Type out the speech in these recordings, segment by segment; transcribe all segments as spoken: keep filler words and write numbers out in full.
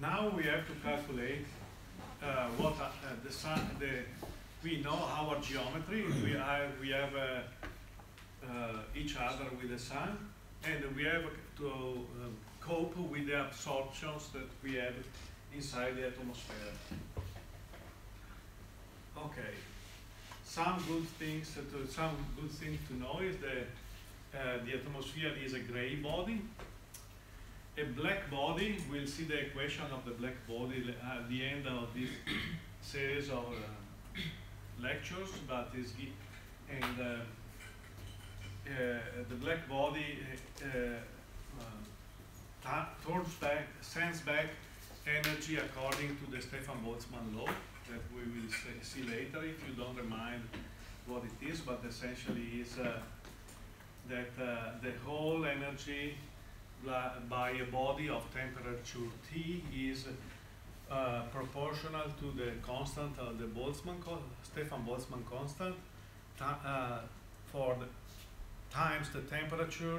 Now we have to calculate uh, what uh, the sun. The, we know our geometry. We have we have uh, uh, each other with the sun, and we have to uh, cope with the absorptions that we have inside the atmosphere. Okay. Some good things to some good thing to know is that uh, the atmosphere is a gray body. A black body, we'll see the equation of the black body at the end of this series of uh, lectures, but is and uh, uh, the black body uh, uh, turns back, sends back energy according to the Stefan-Boltzmann law that we will see later if you don't remind what it is, but essentially is uh, that uh, the whole energy by a body of temperature T is uh, proportional to the constant of the Boltzmann co Stefan-Boltzmann constant uh, for the times the temperature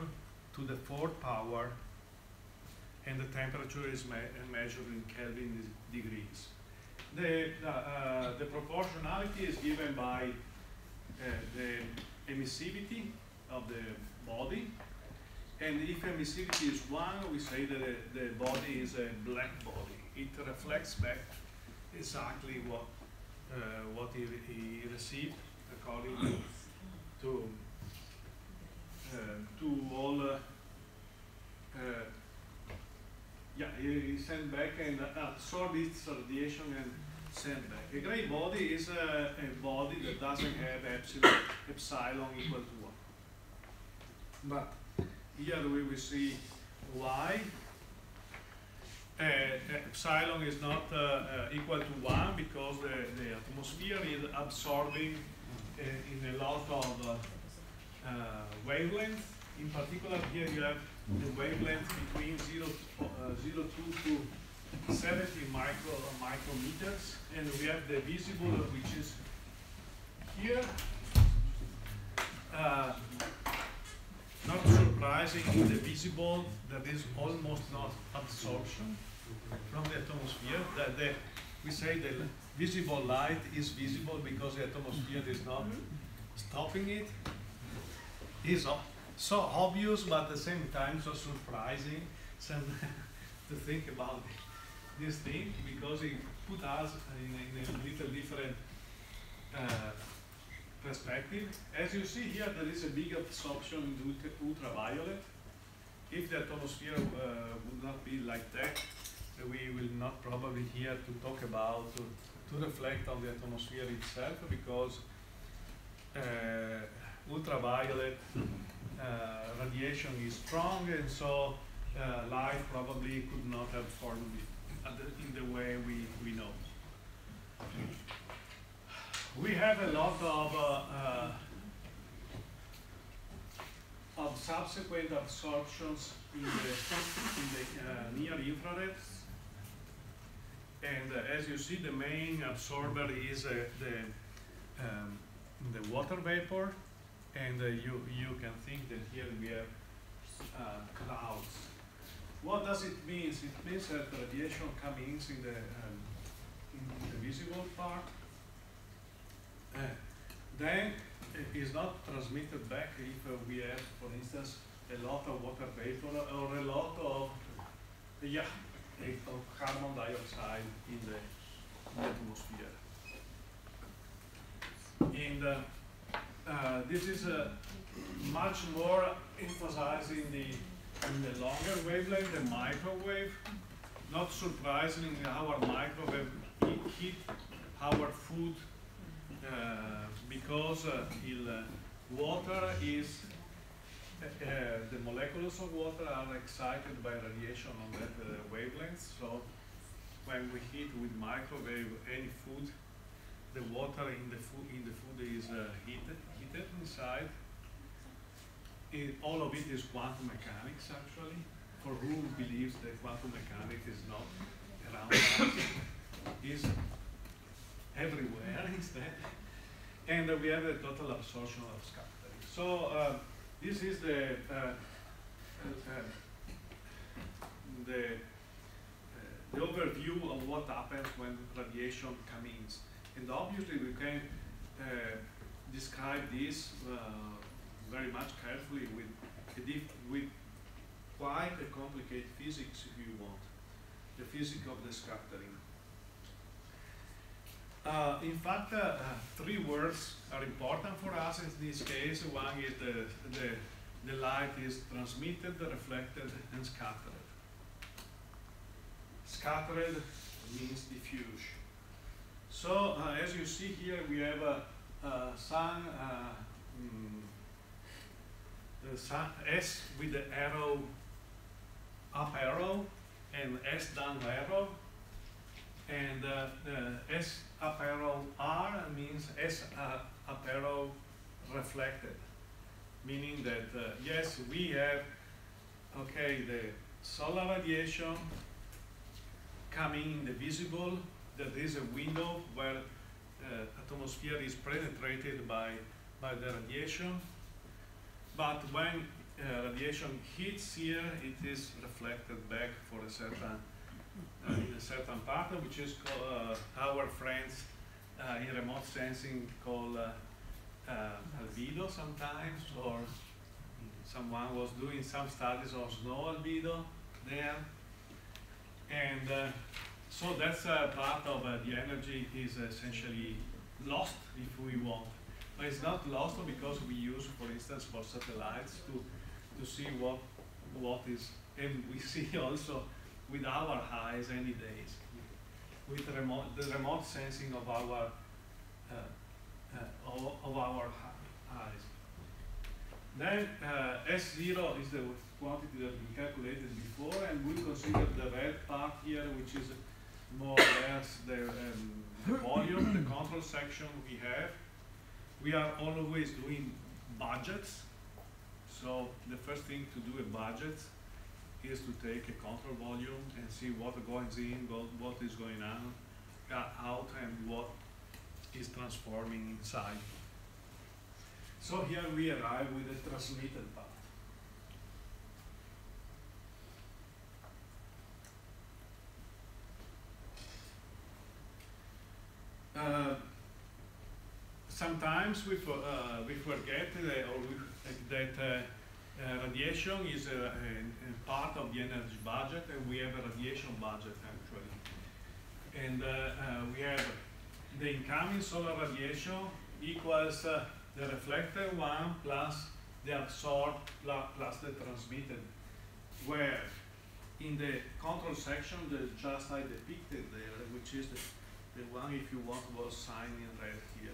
to the fourth power, and the temperature is me measured in Kelvin degrees. The, uh, uh, the proportionality is given by uh, the emissivity of the body. And if emissivity is one, we say that the body is a black body. It reflects back exactly what uh, what he, he received according to to, uh, to all. Uh, uh, yeah, he sent back and absorbed its radiation and sent back. A gray body is a, a body that doesn't have epsilon, epsilon equal to one. But here we will see why uh, epsilon is not uh, uh, equal to one, because the, the atmosphere is absorbing uh, in a lot of uh, uh, wavelengths. In particular, here you have the wavelength between zero to seventy micrometers, and we have the visible, which is here. Uh, Not surprising, in the visible, that is almost not absorption from the atmosphere. That the, we say the visible light is visible because the atmosphere is not stopping it. It's so obvious, but at the same time so surprising to think about this thing, because it put us in a, in a little different uh, perspective. As you see here, there is a big absorption in ultraviolet. If the atmosphere uh, would not be like that, we will not probably here to talk about, to, to reflect on the atmosphere itself, because uh, ultraviolet uh, radiation is strong, and so uh, light probably could not have formed in the way we, we know. We have a lot of, uh, uh, of subsequent absorptions in the, in the uh, near infrareds, and uh, as you see, the main absorber is uh, the um, the water vapor, and uh, you you can think that here we have uh, clouds. What does it mean? It means that radiation comes in the um, in the visible part. Uh, then it is not transmitted back if uh, we have, for instance, a lot of water vapor or a lot of, yeah, of carbon dioxide in the, in the atmosphere. And uh, uh, this is uh, much more emphasized in the, in the longer wavelength, the microwave. Not surprising, our microwave heat our food. Uh, because uh, il, uh, water is, uh, uh, the molecules of water are excited by radiation on that uh, wavelength, so when we heat with microwave any food, the water in the food, in the food is uh, heated, heated inside. It, all of it is quantum mechanics, actually, for who believes that quantum mechanics is not around us. Everywhere instead, and uh, we have a total absorption of scattering. So uh, this is the uh, uh, the, uh, the overview of what happens when radiation comes in. And obviously we can uh, describe this uh, very much carefully with, with quite a complicated physics if you want, the physics of the scattering. Uh, in fact, uh, uh, three words are important for us in this case. One is the, the, the light is transmitted, reflected, and scattered. Scattered means diffuse. So, uh, as you see here, we have uh, uh, sun, uh, mm, the sun S with the arrow, up arrow, and S down arrow, and uh, uh, S up arrow R means S uh, up arrow reflected, meaning that uh, yes, we have okay the solar radiation coming in the visible, that is a window where uh, atmosphere is penetrated by, by the radiation. But when uh, radiation hits here, it is reflected back for a certain, uh, in a certain part, which is uh, our friends uh, in remote sensing call uh, uh, albedo sometimes, or someone was doing some studies of snow albedo there. And uh, so that's uh, part of uh, the energy is essentially lost, if we want. But it's not lost because we use, for instance, for satellites to to see what what is, and we see also with our eyes any days, with remote, the remote sensing of our uh, uh, of our eyes. Then uh, S zero is the quantity that we calculated before, and we consider the red part here, which is more or less the, um, the volume, the control section we have. We are always doing budgets, so the first thing to do a budget is to take a control volume and see what goes in, what is going on, out, and what is transforming inside. So here we arrive with the transmitted part. Uh, sometimes we, for, uh, we forget that, or we, that uh, uh, radiation is a, a, a part of the energy budget, and we have a radiation budget actually. And uh, uh, we have the incoming solar radiation equals uh, the reflected one plus the absorbed plus the transmitted, where in the control section, the just I depicted there, which is the, the one, if you want, was signed in red here.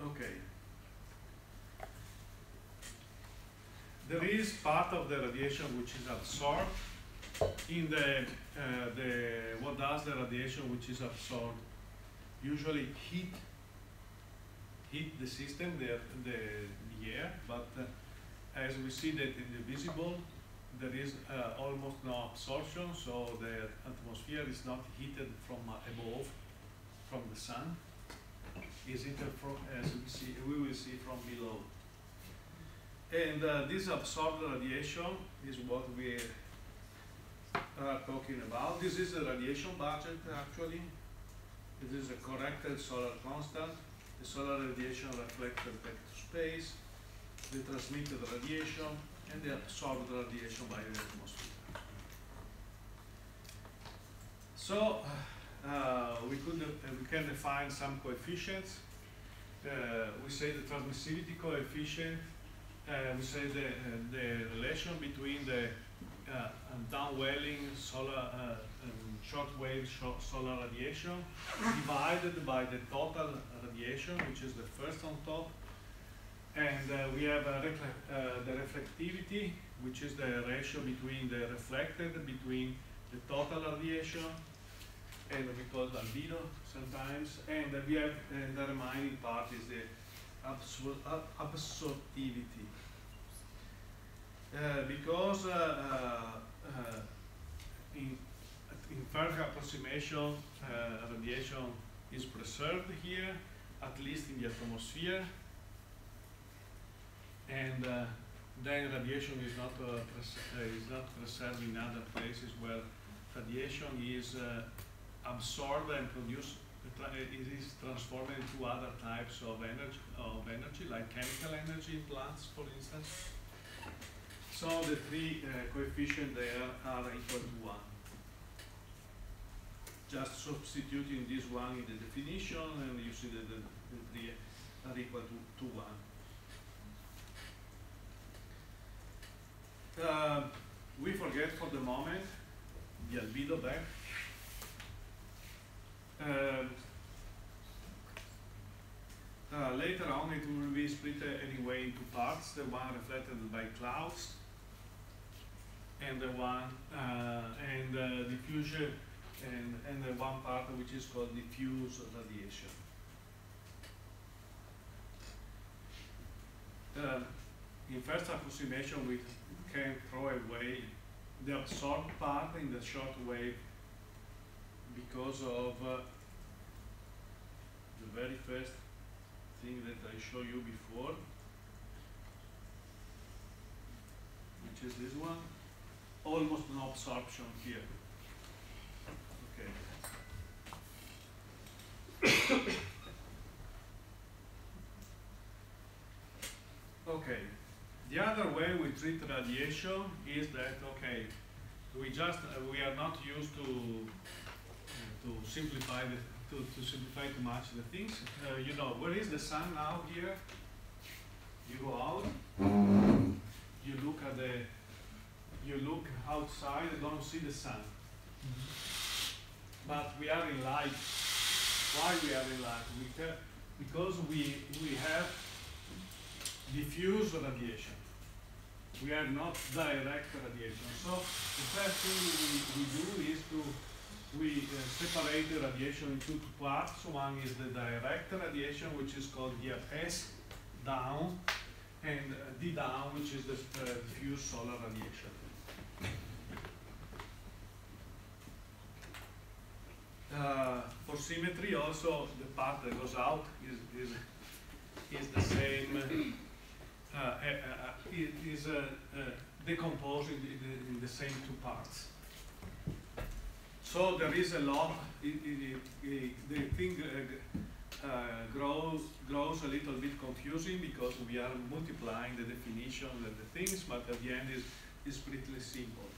Okay. There is part of the radiation which is absorbed. In the, uh, the, what does the radiation which is absorbed? Usually heat, heat the system, the, the, the air, but uh, as we see that in the visible, there is uh, almost no absorption, so the atmosphere is not heated from above, from the sun. Is it from, as we see, we will see from below. And uh, this absorbed radiation is what we are talking about. This is the radiation budget actually. It is a corrected solar constant, the solar radiation reflected back to space, the transmitted radiation, and the absorbed radiation by the atmosphere. So uh, we could uh, we can define some coefficients. Uh, we say the transmissivity coefficient. Uh, we say the uh, the relation between the uh, downwelling solar uh, um, shortwave sh solar radiation divided by the total radiation, which is the first on top. And uh, we have uh, uh, the reflectivity, which is the ratio between the reflected, between the total radiation, and we call it albedo sometimes. And uh, we have uh, the remaining part is the absor uh, absorptivity. Uh, because uh, uh, in, in further approximation, uh, radiation is preserved here, at least in the atmosphere. And uh, then radiation is not uh, is not preserved in other places where radiation is uh, absorbed and produced. It is transformed into other types of energy, of energy like chemical energy in plants, for instance. So the three uh, coefficients there are equal to one. Just substituting this one in the definition, and you see that the, the three are equal to, to one. Uh, we forget for the moment the albedo back. Um, uh, later on, it will be split uh, anyway into parts: the one reflected by clouds, and the one uh, and uh, diffusion, and and the one part which is called diffuse radiation. Uh, in first approximation, we can throw away the absorbed part in the short wave, because of uh, the very first thing that I showed you before, which is this one, almost no absorption here. Okay. Okay. The other way we treat radiation is that, okay, we just uh, we are not used to. To simplify the, to, to simplify too much the things. Uh, you know, where is the sun now here? You go out, you look at the, you look outside and don't see the sun. But we are in light. Why we are in light? We because we, we have diffuse radiation. We are not direct radiation. So the first thing we, we do is to we uh, separate the radiation into two parts. One is the direct radiation, which is called here S down, and uh, D down, which is the uh, diffuse solar radiation. Uh, for symmetry, also the part that goes out is is, is the same. Uh, uh, uh, it is uh, uh, decomposed in the, in the same two parts. So there is a lot. It, it, it, the thing uh, uh, grows grows a little bit confusing because we are multiplying the definitions and the things, but at the end is is pretty simple.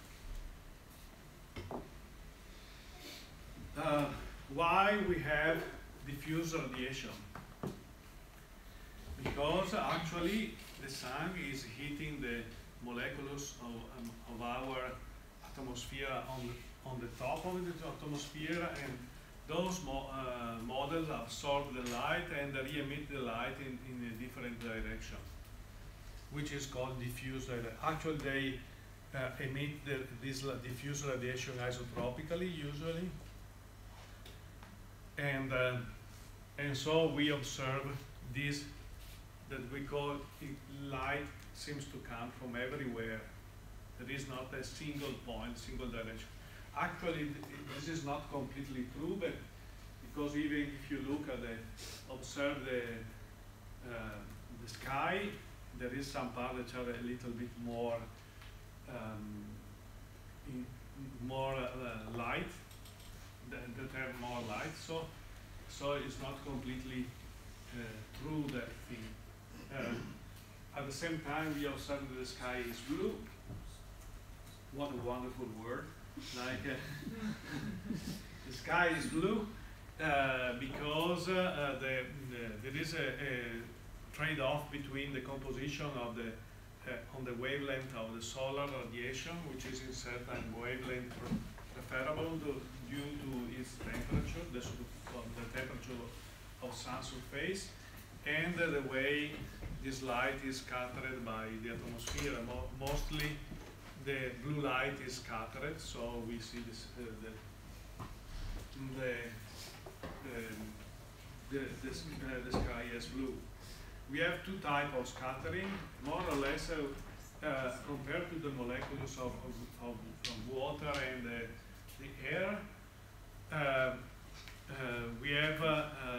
Uh, why we have diffuse radiation? Because actually the sun is hitting the molecules of um, of our atmosphere on. The on the top of the atmosphere, and those mo uh, models absorb the light and re-emit the light in, in a different direction, which is called diffuse radiation. Actually, they uh, emit the, this diffuse radiation isotropically, usually. And, uh, and so we observe this, that we call it light seems to come from everywhere. There is not a single point, single direction. Actually, this is not completely true, but because even if you look at the, observe the, uh, the sky, there is some parts that are a little bit more, um, in, more uh, light, that, that have more light. So, so it's not completely uh, true that thing. Um, at the same time, we observe that the sky is blue. What a wonderful word! Like uh, the sky is blue uh, because uh, the, the, there is a, a trade-off between the composition of the uh, on the wavelength of the solar radiation, which is in certain wavelength preferable to, due to its temperature, the, the temperature of sun surface, and uh, the way this light is scattered by the atmosphere, mo mostly. The blue light is scattered, so we see this, uh, the, the, the, the, uh, the sky as blue. We have two types of scattering, more or less uh, uh, compared to the molecules of, of, of, of water and uh, the air. Uh, uh, we have uh,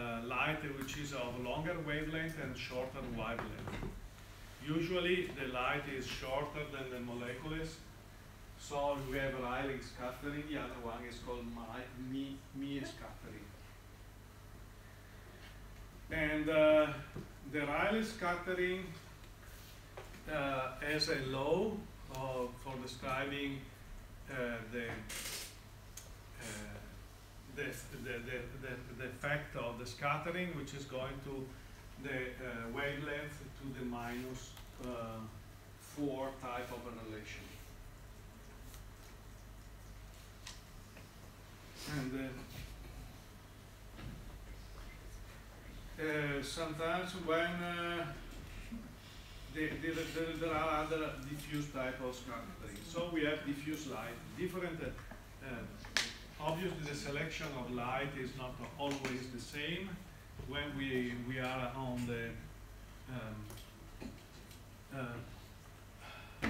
uh, light which is of longer wavelength and shorter wavelength. usually the light is shorter than the molecules. So we have Rayleigh scattering, the other one is called mie, mie scattering. And uh, the Rayleigh scattering uh, has a law uh, for describing uh, the, uh, the, the, the, the, the effect of the scattering, which is going to the uh, wavelength to the minus uh, four type of a relation. And uh, uh, sometimes when uh, the, the, the, there are other diffuse type of scattering, so we have diffuse light. Different, uh, uh, obviously, the selection of light is not always the same when we we are on the um, uh,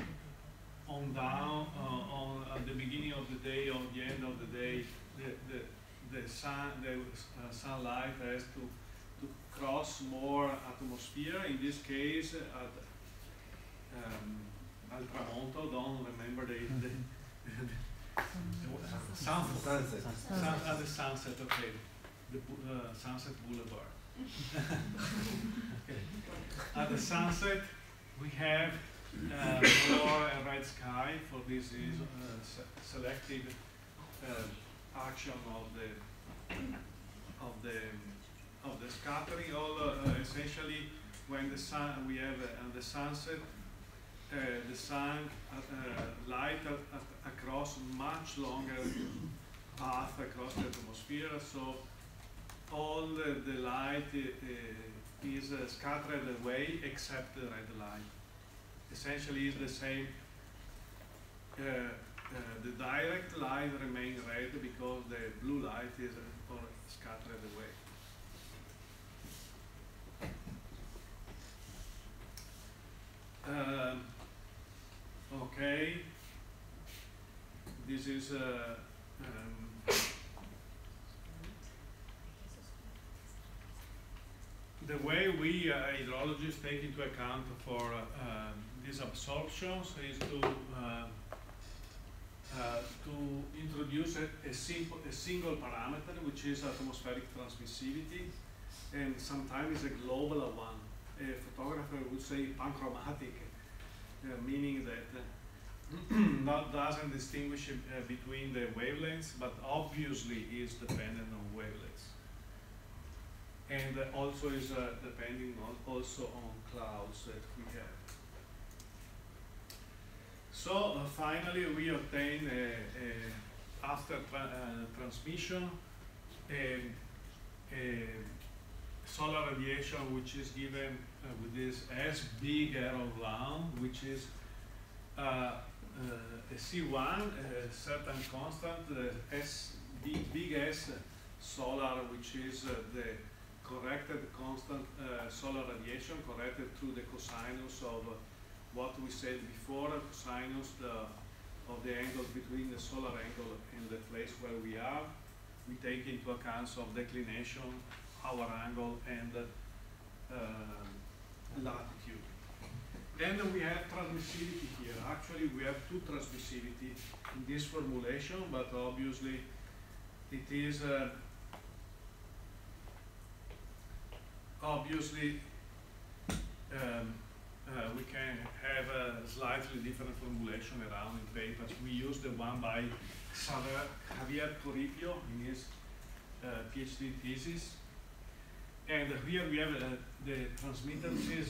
on down uh, on at the beginning of the day, on the end of the day. The, the, the, sun, the uh, sunlight has to, to cross more atmosphere. In this case, at um, al tramonto, don't remember the, the, the sunset. Sunset. Sun, at the sunset, okay, the uh, sunset boulevard. Okay. At the sunset, we have uh, more a red sky for this is uh, se selected. Uh, action of the of the of the scattering. All uh, essentially, when the sun we have uh, on the sunset, uh, the sun uh, uh, light at, at, across much longer path across the atmosphere. So all the, the light uh, is uh, scattered away except the red light. Essentially, is the same. Uh, Uh, the direct light remains red because the blue light is uh, scattered away. Um, okay, this is uh, um, the way we uh, hydrologists take into account for uh, uh, these absorptions is to uh, Uh, to introduce a, a, simple, a single parameter, which is atmospheric transmissivity, and sometimes a global one. A photographer would say panchromatic, uh, meaning that uh, not doesn't distinguish uh, between the wavelengths, but obviously is dependent on wavelengths, and uh, also is uh, depending on also on clouds that we have. So uh, finally, we obtain a, a after tra uh, transmission a, a solar radiation, which is given uh, with this S big arrow round, which is uh, uh, a C one, a certain constant, the S big, big S solar, which is uh, the corrected constant uh, solar radiation corrected through the cosinus of. Uh, what we said before, cosinus the, of the angle between the solar angle and the place where we are. We take into account of declination, our angle, and uh, latitude. And we have transmissivity here. Actually, we have two transmissivity in this formulation, but obviously it is uh, obviously um, Uh, we can have a slightly different formulation around in papers. We use the one by Xavier Corripio in his uh, PhD thesis. And here we have uh, the transmittances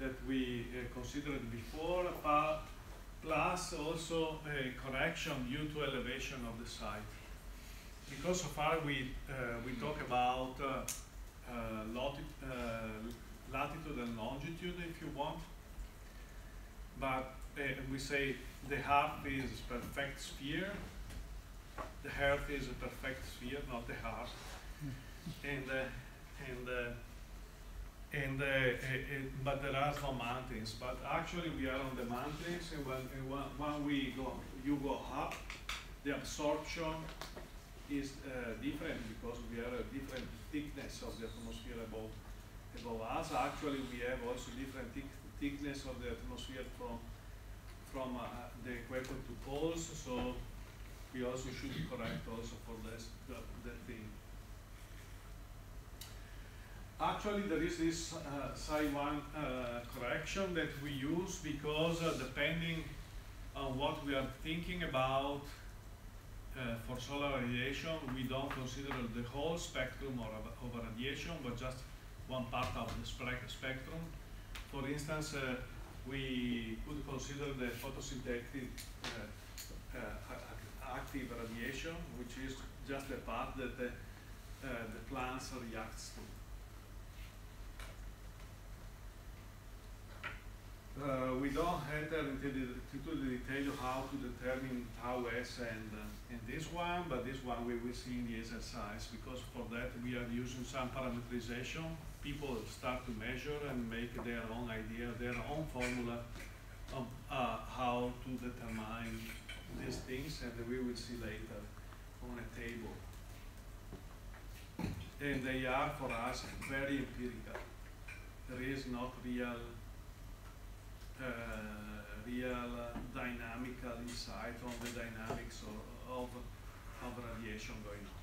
that we uh, considered before, plus also a correction due to elevation of the site. Because so far we, uh, we talk about uh, uh, lot, uh, latitude and longitude, if you want, but uh, we say the Earth is a perfect sphere. The Earth is a perfect sphere, not the Earth. And uh, and uh, and uh, uh, uh, but there are some mountains. But actually, we are on the mountains, and when uh, when we go, you go up, the absorption is uh, different because we are a different thickness of the atmosphere above. Above us, actually, we have also different thick thickness of the atmosphere from from uh, the equator to poles, so we also should correct also for this the, the thing. Actually, there is this uh, psi one uh, correction that we use because uh, depending on what we are thinking about uh, for solar radiation, we don't consider the whole spectrum of, of radiation, but just one part of the spectrum. For instance, uh, we could consider the photosynthetic uh, uh, active radiation, which is just the part that the, uh, the plants reacts to. Uh, we don't enter into the, into the detail of how to determine tau S and, uh, and this one, but this one we will see in the exercise, because for that we are using some parameterization. People start to measure and make their own idea, their own formula of uh, how to determine these things, and we will see later on a table. And they are, for us, very empirical. There is not real Uh, real uh, dynamical insight on the dynamics of, of, of radiation going on.